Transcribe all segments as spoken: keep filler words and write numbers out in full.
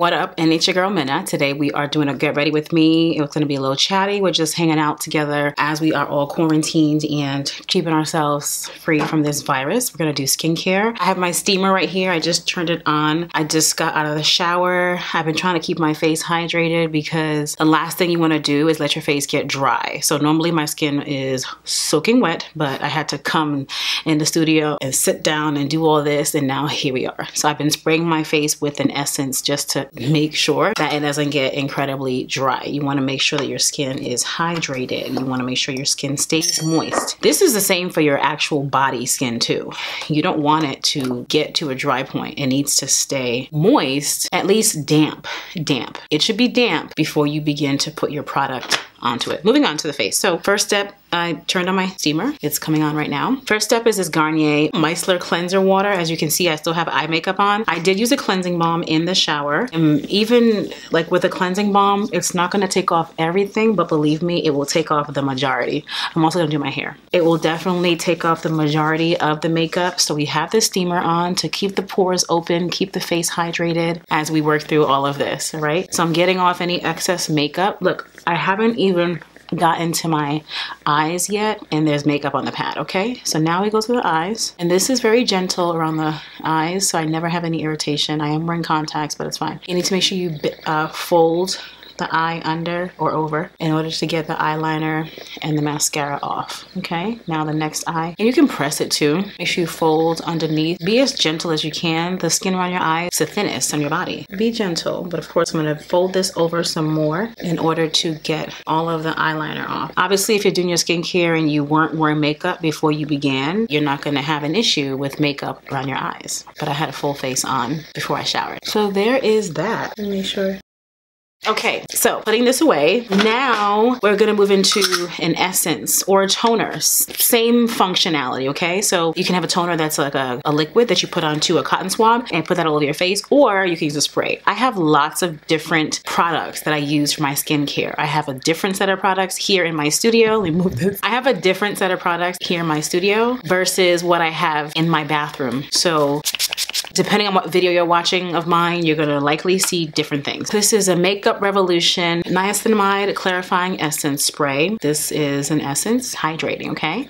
What up, and it's your girl Minna. Today we are doing a get ready with me. It's going to be a little chatty. We're just hanging out together as we are all quarantined and keeping ourselves free from this virus. We're going to do skincare. I have my steamer right here. I just turned it on. I just got out of the shower. I've been trying to keep my face hydrated because the last thing you want to do is let your face get dry. So normally my skin is soaking wet, but I had to come in the studio and sit down and do all this, and now here we are. So I've been spraying my face with an essence just to make sure that it doesn't get incredibly dry. You want to make sure that your skin is hydrated. You want to make sure your skin stays moist. This is the same for your actual body skin too. You don't want it to get to a dry point. It needs to stay moist, at least damp, damp. It should be damp before you begin to put your product onto it. Moving on to the face. So first step, I turned on my steamer. It's coming on right now. First step is this Garnier Micellar cleanser water. As you can see, I still have eye makeup on. I did use a cleansing balm in the shower, and even like with a cleansing balm, it's not going to take off everything, but believe me, it will take off the majority. I'm also going to do my hair. It will definitely take off the majority of the makeup. So we have this steamer on to keep the pores open, keep the face hydrated as we work through all of this, all right? So I'm getting off any excess makeup. Look, I haven't even got into my eyes yet, and there's makeup on the pad. Okay, so now we go to the eyes, and this is very gentle around the eyes, so I never have any irritation. I am wearing contacts, but it's fine. You need to make sure you uh, fold the eye under or over in order to get the eyeliner and the mascara off. Okay, now the next eye, and you can press it too. Make sure you fold underneath. Be as gentle as you can. The skin around your eye is the thinnest on your body. Be gentle, but of course I'm going to fold this over some more in order to get all of the eyeliner off. Obviously, if you're doing your skincare and you weren't wearing makeup before you began, you're not going to have an issue with makeup around your eyes, but I had a full face on before I showered. So there is that. Let me make sure. Okay, so putting this away, now we're gonna move into an essence or a toner. Same functionality, okay? So you can have a toner that's like a, a liquid that you put onto a cotton swab and put that all over your face, or you can use a spray. I have lots of different products that I use for my skincare. I have a different set of products here in my studio. Let me move this. I have a different set of products here in my studio versus what I have in my bathroom. So depending on what video you're watching of mine, you're gonna likely see different things. This is a Makeup Revolution Niacinamide Clarifying Essence Spray. This is an essence, hydrating, okay?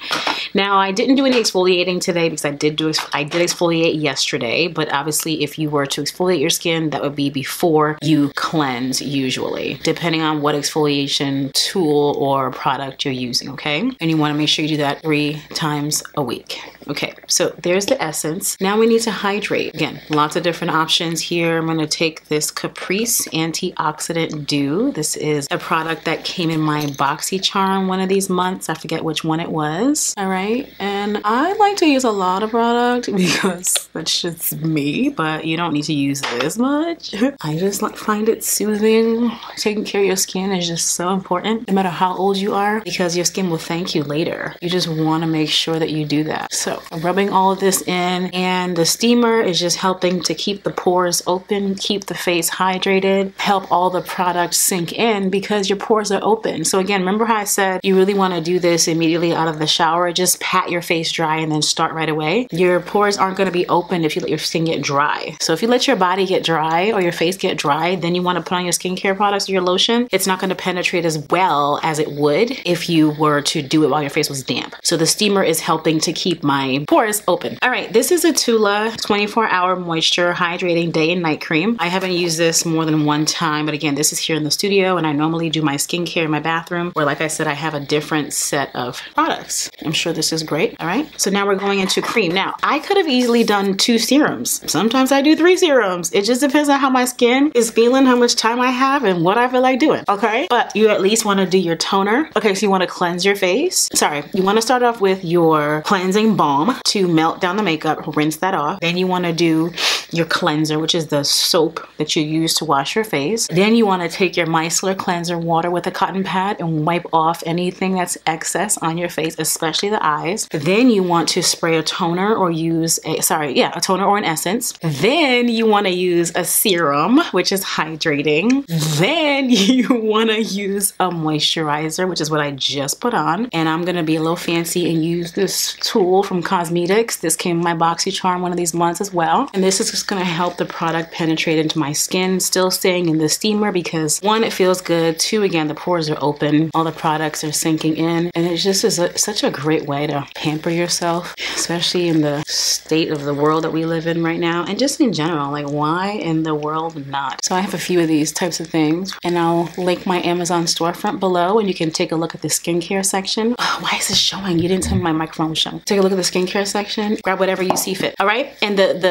Now, I didn't do any exfoliating today because I did, do, I did exfoliate yesterday, but obviously if you were to exfoliate your skin, that would be before you cleanse usually, depending on what exfoliation tool or product you're using, okay? And you wanna make sure you do that three times a week. Okay, so there's the essence. Now we need to hydrate. Again, lots of different options here. I'm going to take this Kypris Antioxidant Dew. This is a product that came in my Boxycharm one of these months. I forget which one it was. All right. And I like to use a lot of product because that's just me, but you don't need to use this much. I just find it soothing. Taking care of your skin is just so important, no matter how old you are, because your skin will thank you later. You just want to make sure that you do that. So I'm rubbing all of this in, and the steamer is just helping to keep the pores open, keep the face hydrated, help all the products sink in because your pores are open. So again, remember how I said you really want to do this immediately out of the shower? Just pat your face dry and then start right away. Your pores aren't going to be open if you let your skin get dry. So if you let your body get dry or your face get dry, then you want to put on your skincare products or your lotion. It's not going to penetrate as well as it would if you were to do it while your face was damp. So the steamer is helping to keep my pores open. All right, this is a Tula twenty-four hour moisture hydrating day and night cream. I haven't used this more than one time, but again, this is here in the studio, and I normally do my skincare in my bathroom, where like I said, I have a different set of products. I'm sure this is great. All right, so now we're going into cream. Now, I could have easily done two serums. Sometimes I do three serums. It just depends on how my skin is feeling, how much time I have, and what I feel like doing, okay? But you at least wanna do your toner. Okay, so you wanna cleanse your face. Sorry, you wanna start off with your cleansing balm to melt down the makeup, rinse that off. Then you wanna to do your cleanser, which is the soap that you use to wash your face. Then you want to take your micellar cleanser water with a cotton pad and wipe off anything that's excess on your face, especially the eyes. Then you want to spray a toner or use a, sorry, yeah, a toner or an essence. Then you want to use a serum, which is hydrating. Then you want to use a moisturizer, which is what I just put on. And I'm going to be a little fancy and use this tool from Cosmetics. This came in my Boxycharm one of these months as well. well. And this is just gonna help the product penetrate into my skin, still staying in the steamer because one, it feels good. Two, again, the pores are open, all the products are sinking in, and it just is a, such a great way to pamper yourself, especially in the state of the world that we live in right now, and just in general, like why in the world not? So I have a few of these types of things, and I'll link my Amazon storefront below, and you can take a look at the skincare section. Oh, why is this showing? You didn't tell me my microphone was showing. Take a look at the skincare section, grab whatever you see fit, all right? And the the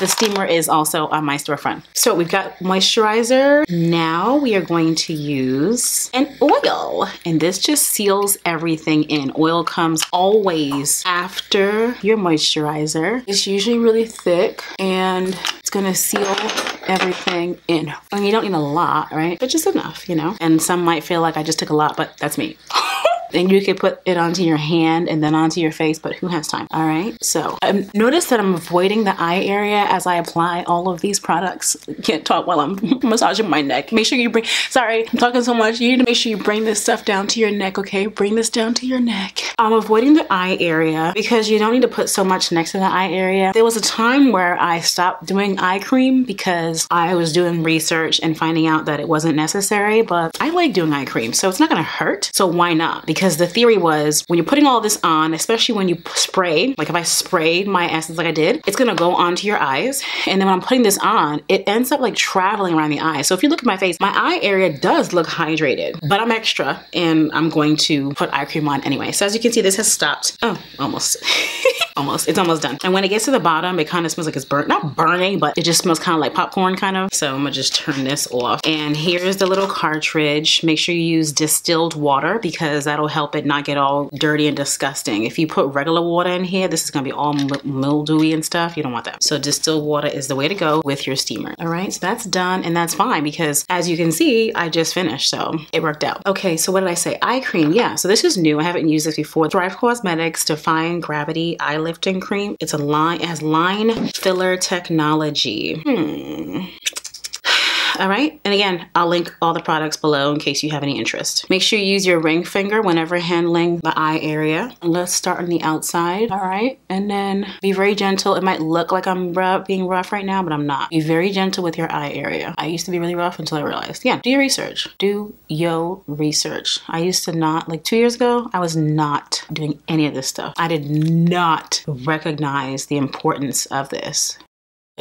The steamer is also on my storefront. So we've got moisturizer. Now we are going to use an oil. And this just seals everything in. Oil comes always after your moisturizer. It's usually really thick and it's gonna seal everything in. I mean, you don't need a lot, right? But just enough, you know? And some might feel like I just took a lot, but that's me. And you can put it onto your hand and then onto your face, but who has time? All right, so um, notice that I'm avoiding the eye area as I apply all of these products. Can't talk while I'm massaging my neck. Make sure you bring, sorry, I'm talking so much. You need to make sure you bring this stuff down to your neck, okay? Bring this down to your neck. I'm avoiding the eye area because you don't need to put so much next to the eye area. There was a time where I stopped doing eye cream because I was doing research and finding out that it wasn't necessary, but I like doing eye cream, so it's not gonna hurt, so why not? Because Because the theory was when you're putting all this on, especially when you spray, like if I sprayed my essence like I did, it's gonna go onto your eyes. And then when I'm putting this on, it ends up like traveling around the eye. So if you look at my face, my eye area does look hydrated, but I'm extra and I'm going to put eye cream on anyway. So as you can see, this has stopped. Oh, almost. Almost. It's almost done. And when it gets to the bottom, it kind of smells like it's burnt. Not burning, but it just smells kind of like popcorn kind of. So I'm gonna just turn this off. And here's the little cartridge. Make sure you use distilled water because that'll help it not get all dirty and disgusting. If you put regular water in here, this is gonna be all mildewy and stuff. You don't want that. So distilled water is the way to go with your steamer. All right, so that's done and that's fine because as you can see, I just finished, so it worked out. Okay, so what did I say? Eye cream, yeah. So this is new, I haven't used this before. Thrive Cosmetics Define Gravity Eye Lifting Cream. It's a line, it has line filler technology. Hmm. All right, and again, I'll link all the products below in case you have any interest. Make sure you use your ring finger whenever handling the eye area. And let's start on the outside, all right? And then be very gentle. It might look like I'm rough, being rough right now, but I'm not. Be very gentle with your eye area. I used to be really rough until I realized, yeah, do your research. Do your research. I used to not, like two years ago, I was not doing any of this stuff. I did not recognize the importance of this.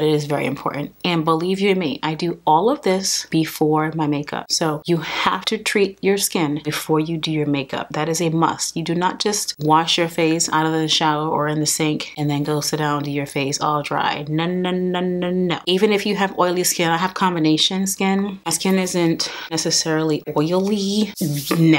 It is very important. And believe you me, I do all of this before my makeup. So you have to treat your skin before you do your makeup. That is a must. You do not just wash your face out of the shower or in the sink and then go sit down to your face all dry. No, no, no, no, no. Even if you have oily skin, I have combination skin. My skin isn't necessarily oily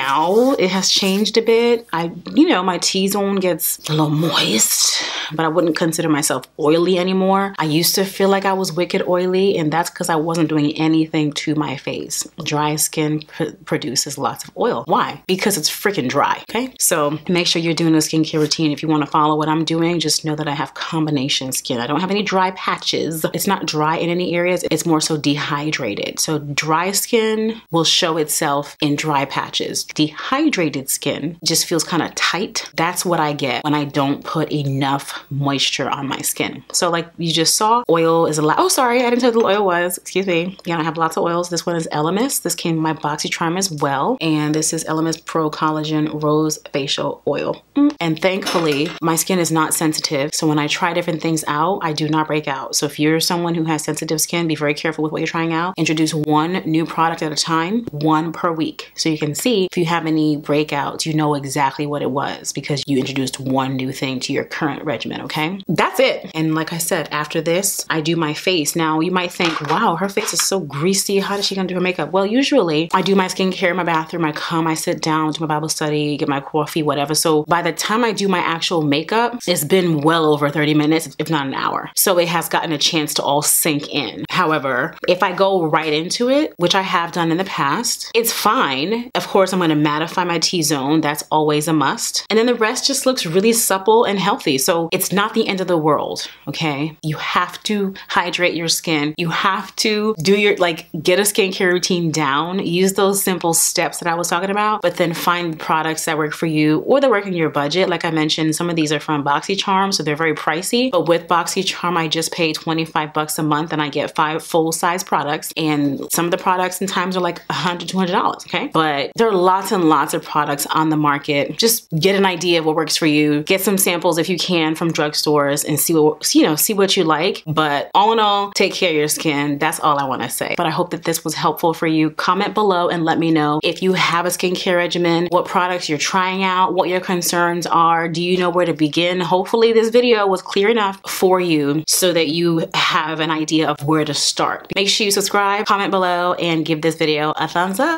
now. It has changed a bit. I, you know, my T-zone gets a little moist, but I wouldn't consider myself oily anymore. I used to feel like I was wicked oily, and that's because I wasn't doing anything to my face. Dry skin pr produces lots of oil. Why? Because it's freaking dry, okay? So make sure you're doing a skincare routine. If you want to follow what I'm doing, just know that I have combination skin. I don't have any dry patches. It's not dry in any areas. It's more so dehydrated. So dry skin will show itself in dry patches. Dehydrated skin just feels kind of tight. That's what I get when I don't put enough moisture on my skin. So like you just saw, oil is a lot. Oh, sorry, I didn't tell you what the oil was. Excuse me. Yeah, I have lots of oils. This one is Elemis. This came in my Boxycharm as well. And this is Elemis Pro Collagen Rose Facial Oil. Mm. And thankfully, my skin is not sensitive. So when I try different things out, I do not break out. So if you're someone who has sensitive skin, be very careful with what you're trying out. Introduce one new product at a time, one per week. So you can see if you have any breakouts, you know exactly what it was because you introduced one new thing to your current regimen, okay? That's it. And like I said, after this, I do my face. Now you might think, wow, her face is so greasy. How is she gonna do her makeup? Well, usually I do my skincare in my bathroom. I come, I sit down, do my Bible study, get my coffee, whatever. So by the time I do my actual makeup, it's been well over thirty minutes, if not an hour. So it has gotten a chance to all sink in. However, if I go right into it, which I have done in the past, it's fine. Of course, I'm gonna mattify my T-zone. That's always a must. And then the rest just looks really supple and healthy. So It's not the end of the world, okay? You have to hydrate your skin. You have to do your, like, get a skincare routine down. Use those simple steps that I was talking about, but then find products that work for you or that work in your budget. Like I mentioned, some of these are from Boxycharm, so they're very pricey. But with Boxycharm, I just pay twenty-five bucks a month and I get five full-size products. And some of the products and times are like a hundred, two hundred dollars, okay? But there are lots and lots of products on the market. Just get an idea of what works for you. Get some samples if you can from drugstores and see what, you know, see what you like. But all in all, take care of your skin. That's all I want to say. But I hope that this was helpful for you. Comment below and let me know if you have a skincare regimen, what products you're trying out, what your concerns are. Do you know where to begin? Hopefully this video was clear enough for you so that you have an idea of where to start. Make sure you subscribe, comment below, and give this video a thumbs up.